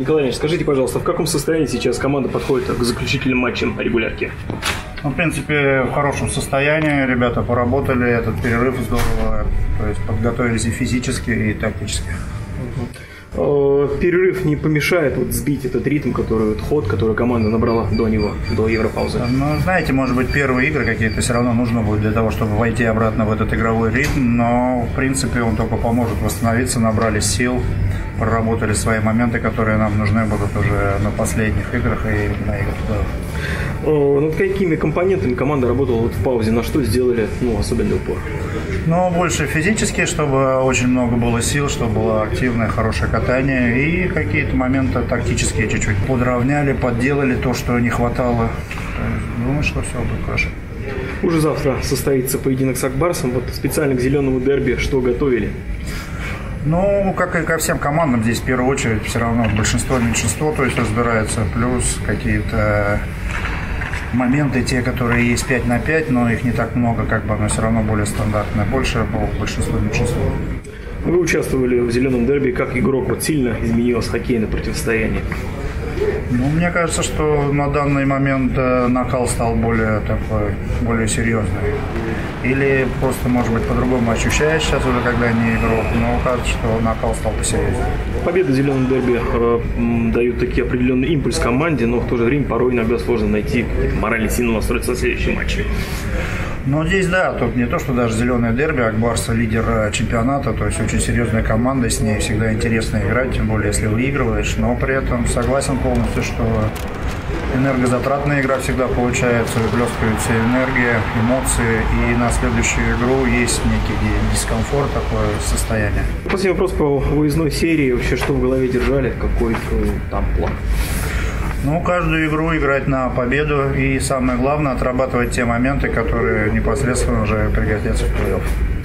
Николай Леонидович, скажите, пожалуйста, в каком состоянии сейчас команда подходит к заключительным матчам по регулярке? Ну, в принципе, в хорошем состоянии. Ребята поработали, этот перерыв здорово. То есть подготовились и физически, и тактически. Перерыв не помешает вот сбить этот ритм, который команда набрала до него, до европаузы? Ну, знаете, может быть, первые игры какие-то все равно нужно будет для того, чтобы войти обратно в этот игровой ритм, но, в принципе, он только поможет восстановиться, набрали сил, проработали свои моменты, которые нам нужны будут уже на последних играх и на играх туда. Над какими компонентами команда работала вот в паузе? На что сделали, ну, особенный упор? Ну, больше физически, чтобы очень много было сил, чтобы было активное, хорошее катание. И какие-то моменты тактические чуть-чуть подровняли, подделали то, что не хватало. Думаю, что все будет хорошо. Уже завтра состоится поединок с Ак Барсом. Вот специально к зеленому дерби что готовили? Ну, как и ко всем командам, здесь в первую очередь все равно большинство-меньшинство, то есть разбирается, плюс какие-то моменты, те, которые есть 5 на 5, но их не так много, как бы, но все равно более стандартное, больше большинство-меньшинство. Вы участвовали в зеленом дерби, как игрок, вот сильно изменилось хоккейное противостояние? Ну, мне кажется, что на данный момент накал стал более такой, более серьезный. Или просто, может быть, по-другому ощущаешь сейчас уже, когда не игрок, но кажется, что накал стал посерьезнее. Победы в зеленом дерби дают такие определенный импульс команде, но в то же время порой иногда сложно найти мораль и сильно настроиться на следующий матч. Ну, здесь, да, тут не то, что даже зеленое дерби, Ак Барс лидер чемпионата, то есть очень серьезная команда, с ней всегда интересно играть, тем более, если выигрываешь, но при этом согласен полностью, что энергозатратная игра всегда получается, выплескивается энергия, эмоции, и на следующую игру есть некий дискомфорт, такое состояние. Последний вопрос по выездной серии, вообще что в голове держали, какой там план? Ну, каждую игру играть на победу и, самое главное, отрабатывать те моменты, которые непосредственно уже пригодятся в плей-офф.